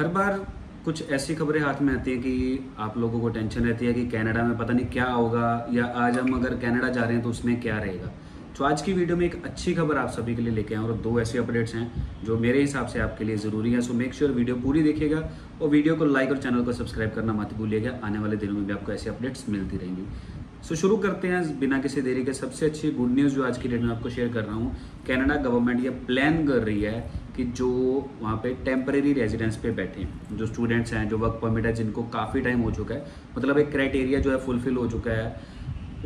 हर बार कुछ ऐसी खबरें हाथ में आती हैं कि आप लोगों को टेंशन रहती है कि कनाडा में पता नहीं क्या होगा, या आज हम अगर कनाडा जा रहे हैं तो उसमें क्या रहेगा। तो आज की वीडियो में एक अच्छी खबर आप सभी के लिए लेके आए और दो ऐसे अपडेट्स हैं जो मेरे हिसाब से आपके लिए ज़रूरी हैं। सो मेक श्योर वीडियो पूरी देखिएगा और वीडियो को लाइक और चैनल को सब्सक्राइब करना मत भूलिएगा। आने वाले दिनों में भी आपको ऐसे अपडेट्स मिलती रहेंगी। सो शुरू करते हैं बिना किसी देरी के। सबसे अच्छी गुड न्यूज़ जो आज की डेट में आपको शेयर कर रहा हूँ, कनाडा गवर्नमेंट ये प्लान कर रही है कि जो वहाँ पे टेम्परेरी रेजिडेंस पे बैठे हैं, जो स्टूडेंट्स हैं, जो वर्क परमिट है, जिनको काफ़ी टाइम हो चुका है, मतलब एक क्राइटेरिया जो है फुलफिल हो चुका है,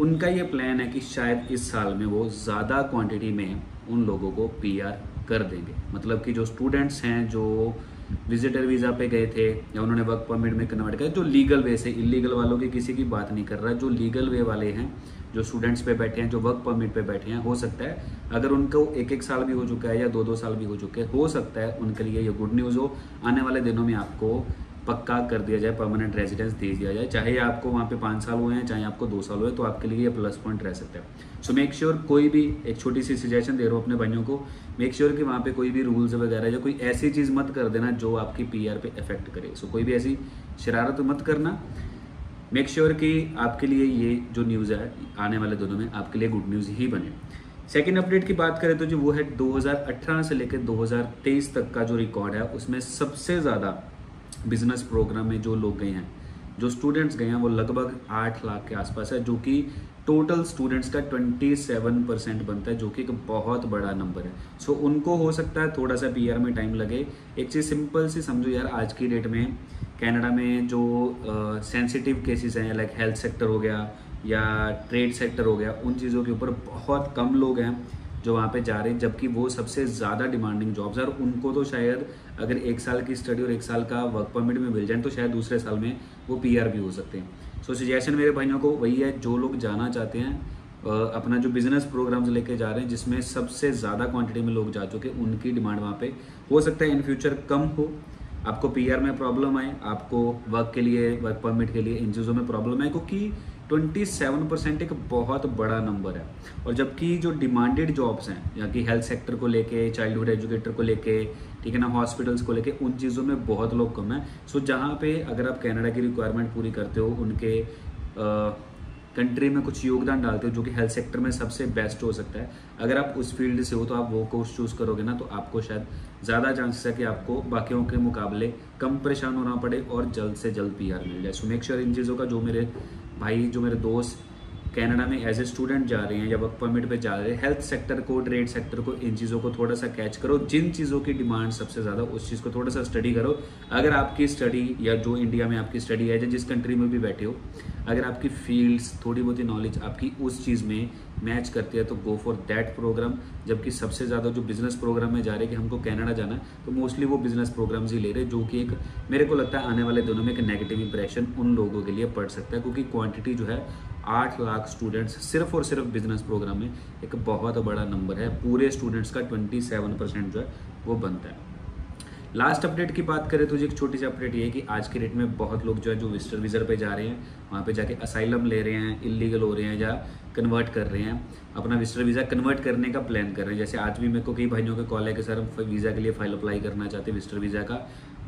उनका ये प्लान है कि शायद इस साल में वो ज़्यादा क्वांटिटी में उन लोगों को पीआर कर देंगे। मतलब कि जो स्टूडेंट्स हैं जो विजिटर वीज़ा पे गए थे या उन्होंने वर्क परमिट में कन्वर्ट किया, जो लीगल वे से, इलीगल वालों की किसी की बात नहीं कर रहा, जो लीगल वे वाले हैं, जो स्टूडेंट्स पे बैठे हैं, जो वर्क परमिट पे बैठे हैं, हो सकता है अगर उनको एक एक साल भी हो चुका है या दो दो साल भी हो चुके हैं, हो सकता है उनके लिए ये गुड न्यूज़ हो। आने वाले दिनों में आपको पक्का कर दिया जाए, परमानेंट रेजिडेंस दे दिया जाए, चाहे आपको वहाँ पे 5 साल हुए हैं, चाहे आपको 2 साल हुए, तो आपके लिए ये प्लस पॉइंट रह सकता है। सो मेक श्योर कोई भी, एक छोटी सी सजेशन दे रहा हूँ अपने भाइयों को, मेक श्योर कि वहाँ पे कोई भी रूल्स वगैरह या कोई ऐसी चीज़ मत कर देना जो आपकी पीआर पे इफेक्ट करे। सो कोई भी ऐसी शरारत मत करना। मेक श्योर कि आपके लिए ये जो न्यूज़ है आने वाले दिनों में आपके लिए गुड न्यूज़ ही बने। सेकेंड अपडेट की बात करें तो जो वो है 2018 से लेकर 2023 तक का जो रिकॉर्ड है, उसमें सबसे ज़्यादा बिजनेस प्रोग्राम में जो लोग गए हैं, जो स्टूडेंट्स गए हैं, वो लगभग 8 लाख के आसपास है, जो कि टोटल स्टूडेंट्स का 27% बनता है, जो कि एक बहुत बड़ा नंबर है। सो उनको हो सकता है थोड़ा सा पीआर में टाइम लगे। एक चीज़ सिंपल सी समझो यार, आज की डेट में कनाडा में जो सेंसिटिव केसेस हैं, लाइक हेल्थ सेक्टर हो गया या ट्रेड सेक्टर हो गया, उन चीज़ों के ऊपर बहुत कम लोग हैं जो वहाँ पे जा रहे हैं, जबकि वो सबसे ज़्यादा डिमांडिंग जॉब्स हैं। और उनको तो शायद अगर 1 साल की स्टडी और 1 साल का वर्क परमिट में मिल जाए तो शायद दूसरे साल में वो पीआर भी हो सकते हैं। सो सजेशन मेरे भाइयों को वही है, जो लोग जाना चाहते हैं, अपना जो बिज़नेस प्रोग्राम्स लेके जा रहे हैं जिसमें सबसे ज़्यादा क्वान्टिटी में लोग जा चुके, उनकी डिमांड वहाँ पर हो सकता है इन फ्यूचर कम हो। आपको पीआर में प्रॉब्लम आए, आपको वर्क के लिए, वर्क परमिट के लिए, इन चीज़ों में प्रॉब्लम है, क्योंकि 27% एक बहुत बड़ा नंबर है। और जबकि जो डिमांडेड जॉब्स हैं, यहाँ की हेल्थ सेक्टर को लेके, चाइल्डहुड एजुकेटर को लेके, ठीक है ना, हॉस्पिटल्स को लेके, उन चीज़ों में बहुत लोग कम हैं। सो जहाँ पे अगर आप कनाडा की रिक्वायरमेंट पूरी करते हो, उनके कंट्री में कुछ योगदान डालते हो, जो कि हेल्थ सेक्टर में सबसे बेस्ट हो सकता है, अगर आप उस फील्ड से हो तो आप वो कोर्स चूज़ करोगे ना, तो आपको शायद ज़्यादा चांसेस है कि आपको बाकियों के मुकाबले कम परेशान होना पड़े और जल्द से जल्द पीआर मिल जाए। सो मेक श्योर इन चीज़ों का, जो मेरे भाई, जो मेरे दोस्त कनाडा में एज ए स्टूडेंट जा रहे हैं या वर्क परमिट पे जा रहे हैं, हेल्थ सेक्टर को, ट्रेड सेक्टर को, इन चीज़ों को थोड़ा सा कैच करो। जिन चीज़ों की डिमांड सबसे ज़्यादा, उस चीज़ को थोड़ा सा स्टडी करो। अगर आपकी स्टडी, या जो इंडिया में आपकी स्टडी है, या जिस कंट्री में भी बैठे हो, अगर आपकी फील्ड्स, थोड़ी बहुत नॉलेज आपकी उस चीज़ में मैच करती है तो गो फॉर दैट प्रोग्राम। जबकि सबसे ज़्यादा जो बिज़नेस प्रोग्राम में जा रहे हैं कि हमको कनाडा जाना है, तो मोस्टली वो बिज़नेस प्रोग्राम्स ही ले रहे हैं, जो कि एक, मेरे को लगता है आने वाले दिनों में एक नेगेटिव इंप्रेशन उन लोगों के लिए पड़ सकता है, क्योंकि क्वांटिटी जो है 8 लाख स्टूडेंट्स सिर्फ और सिर्फ बिज़नेस प्रोग्राम में एक बहुत बड़ा नंबर है। पूरे स्टूडेंट्स का 27% जो है वो बनता है। लास्ट अपडेट की बात करें तो जी एक छोटी सी अपडेट ये है कि आज के डेट में बहुत लोग जो है, जो विजिटर वीज़ा पे जा रहे हैं, वहाँ पे जाके असाइलम ले रहे हैं, इलीगल हो रहे हैं या कन्वर्ट कर रहे हैं, अपना विजिटर वीज़ा कन्वर्ट करने का प्लान कर रहे हैं। जैसे आज भी मेरे को कई भाइयों के कॉल है कि सर हम वीज़ा के लिए फाइल अप्लाई करना चाहते हैं, विजिटर वीज़ा का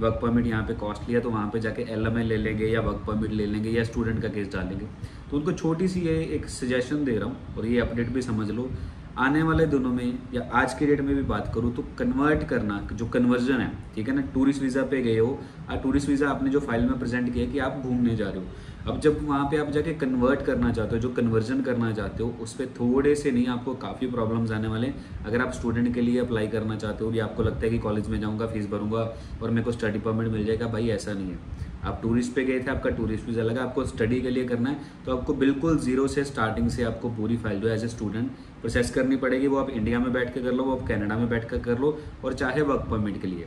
वर्क परमिट यहाँ पे कॉस्टली है, तो वहाँ पे जाके LMA ले लेंगे या वर्क परमिट ले लेंगे या स्टूडेंट का केस डालेंगे। तो उनको छोटी सी ये एक सजेशन दे रहा हूँ, और ये अपडेट भी समझ लो। आने वाले दिनों में, या आज के डेट में भी बात करूँ तो, कन्वर्ट करना, जो कन्वर्जन है, ठीक है ना, टूरिस्ट वीज़ा पे गए हो, और टूरिस्ट वीज़ा आपने जो फाइल में प्रेजेंट किया कि आप घूमने जा रहे हो, अब जब वहाँ पे आप जाके कन्वर्ट करना चाहते हो, जो कन्वर्जन करना चाहते हो, उस पर थोड़े से नहीं, आपको काफ़ी प्रॉब्लम्स आने वाले हैं। अगर आप स्टूडेंट के लिए अप्लाई करना चाहते हो, या आपको लगता है कि कॉलेज में जाऊँगा, फीस भरूँगा और मेरे को स्टडी परमिट मिल जाएगा, भाई ऐसा नहीं है। आप टूरिस्ट पे गए थे, आपका टूरिस्ट वीज़ा लगा, आपको स्टडी के लिए करना है तो आपको बिल्कुल जीरो से, स्टार्टिंग से आपको पूरी फाइल जो है एज ए स्टूडेंट प्रोसेस करनी पड़ेगी। वो आप इंडिया में बैठ कर कर लो, वो आप कनाडा में बैठ कर कर लो, और चाहे वर्क परमिट के लिए।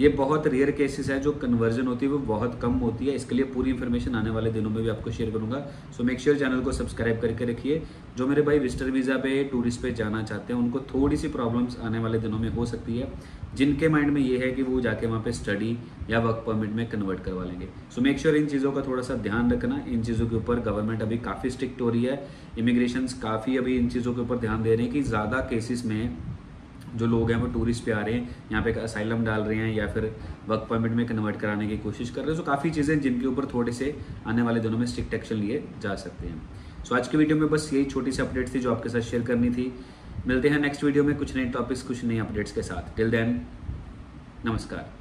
ये बहुत रेयर केसेस है, जो कन्वर्जन होती है वो बहुत कम होती है। इसके लिए पूरी इन्फॉर्मेशन आने वाले दिनों में भी आपको शेयर करूँगा। सो मेक श्योर चैनल को सब्सक्राइब करके रखिए। जो मेरे भाई विजिटर वीज़ा पे, टूरिस्ट पे जाना चाहते हैं, उनको थोड़ी सी प्रॉब्लम्स आने वाले दिनों में हो सकती है, जिनके माइंड में ये है कि वो जाके वहाँ पे स्टडी या वर्क परमिट में कन्वर्ट करवा लेंगे। सो मेक श्योर इन चीज़ों का थोड़ा सा ध्यान रखना। इन चीज़ों के ऊपर गवर्नमेंट अभी काफ़ी स्ट्रिक्ट हो रही है, इमिग्रेशन काफ़ी अभी इन चीज़ों के ऊपर ध्यान दे रहे हैं कि ज़्यादा केसेस में जो लोग हैं वो टूरिस्ट पे आ रहे हैं, यहाँ पे असाइलम डाल रहे हैं या फिर वर्क परमिट में कन्वर्ट कराने की कोशिश कर रहे हैं। तो काफ़ी चीज़ें जिनके ऊपर थोड़े से आने वाले दिनों में स्ट्रिक्ट एक्शन लिए जा सकते हैं। सो आज की वीडियो में बस यही छोटी सी अपडेट थी जो आपके साथ शेयर करनी थी। मिलते हैं नेक्स्ट वीडियो में कुछ नए टॉपिक्स, कुछ नए अपडेट्स के साथ। टिल देन, नमस्कार।